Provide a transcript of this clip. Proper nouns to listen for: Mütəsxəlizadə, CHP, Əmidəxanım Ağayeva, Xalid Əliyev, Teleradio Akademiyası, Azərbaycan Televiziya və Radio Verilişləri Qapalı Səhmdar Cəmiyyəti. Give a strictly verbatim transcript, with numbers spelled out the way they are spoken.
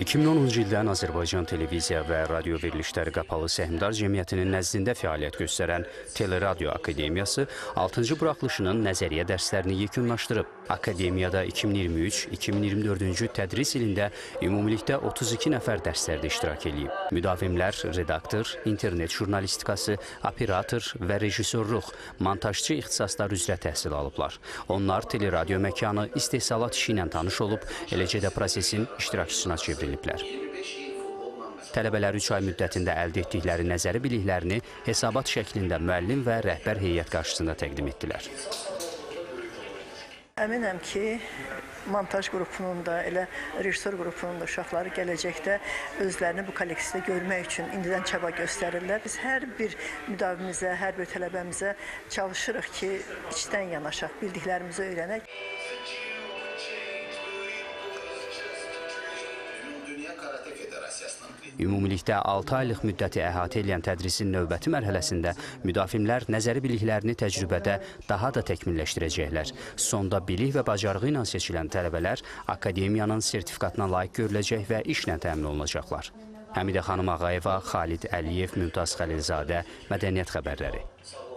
iki min onuncu ildən Azərbaycan Televiziya və Radio Verilişləri Qapalı Səhmdar Cəmiyyətinin nəzdində fəaliyyət göstərən Teleradio Akademiyası altıncı buraxılışının nəzəriyyə dərslərini yekunlaşdırıb. Akademiyada iki min iyirmi üç iki min iyirmi dördüncü tədris ilində ümumilikdə otuz iki nəfər dərslərdə iştirak edib. Müdavimlər, redaktor, internet jurnalistikası, operator və rejissorluq, montajçı ixtisaslar üzrə təhsil alıblar. Onlar teleradio məkanı istehsalat işi ilə tanış olub, eləcə də prosesin iştirakçısına çevriliblər. Tələbələr üç ay müddətində əldə etdikləri nəzəri biliklərini hesabat şəklində müəllim və rəhbər heyət qarşısında təqdim etdilər. Əminəm ki, montaj qrupunun da, elə rejissor qrupunun da uşaqları gələcəkdə özlərini bu kolleksivdə görmək üçün indidən çaba göstərirlər. Biz hər bir müdavimizə, hər bir tələbəmizə çalışırıq ki, içdən yanaşaq, bildiklərimizi öyrənək. Ümumilikdə altı aylıq müddəti əhatə eləyən tədrisin növbəti mərhələsində müdafimlər nəzəri biliklərini təcrübədə daha da təkmilləşdirəcəklər. Sonda bilik və bacarığı ilə seçilən tələbələr akademiyanın sertifikatına layiq görüləcək və işlə təmin olunacaqlar. Əmidəxanım Ağayeva, Xalid Əliyev, Mütəsxəlizadə, Mədəniyyət xəbərləri.